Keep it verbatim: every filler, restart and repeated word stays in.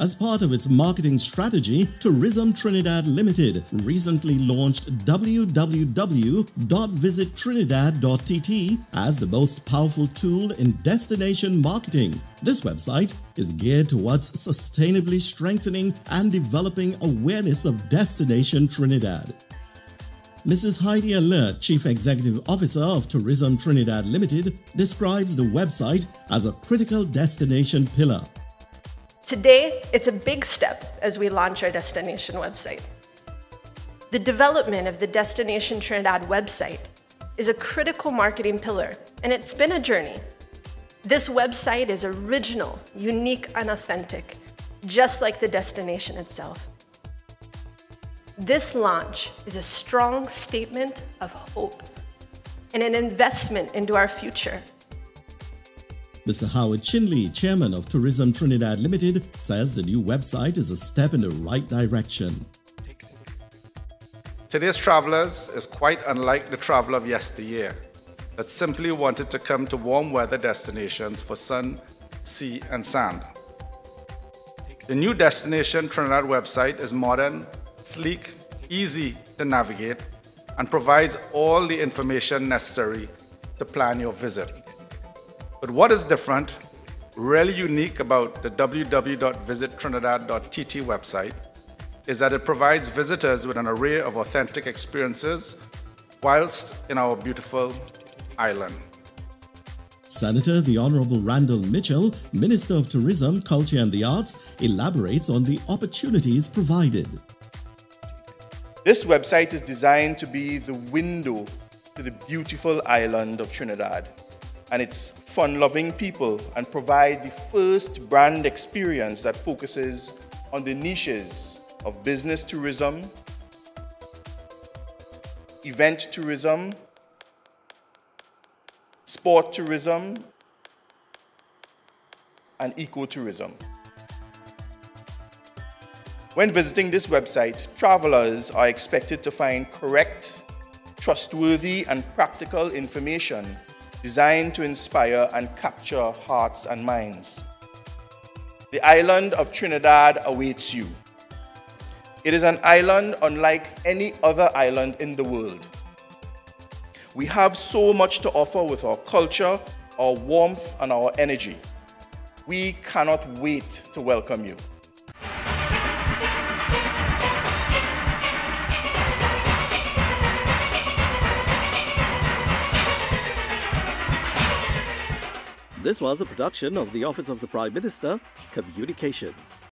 As part of its marketing strategy, Tourism Trinidad Limited recently launched w w w dot visit trinidad dot t t as the most powerful tool in destination marketing. This website is geared towards sustainably strengthening and developing awareness of Destination Trinidad. Missus Heidi Allert, Chief Executive Officer of Tourism Trinidad Limited, describes the website as a critical destination pillar. Today, it's a big step as we launch our destination website. The development of the Destination Trinidad website is a critical marketing pillar, and it's been a journey. This website is original, unique, and authentic, just like the destination itself. This launch is a strong statement of hope and an investment into our future. Mister Howard Chinley, Chairman of Tourism Trinidad Limited, says the new website is a step in the right direction. Today's travelers is quite unlike the traveler of yesteryear that simply wanted to come to warm weather destinations for sun, sea, and sand. The new Destination Trinidad website is modern, sleek, easy to navigate, and provides all the information necessary to plan your visit. But what is different, really unique about the w w w dot visit trinidad dot t t website is that it provides visitors with an array of authentic experiences whilst in our beautiful island. Senator the Honourable Randall Mitchell, Minister of Tourism, Culture and the Arts, elaborates on the opportunities provided. This website is designed to be the window to the beautiful island of Trinidad and its fun-loving people, and provide the first brand experience that focuses on the niches of business tourism, event tourism, sport tourism, and ecotourism. When visiting this website, travelers are expected to find correct, trustworthy, and practical information designed to inspire and capture hearts and minds. The island of Trinidad awaits you. It is an island unlike any other island in the world. We have so much to offer with our culture, our warmth, and our energy. We cannot wait to welcome you. This was a production of the Office of the Prime Minister, Communications.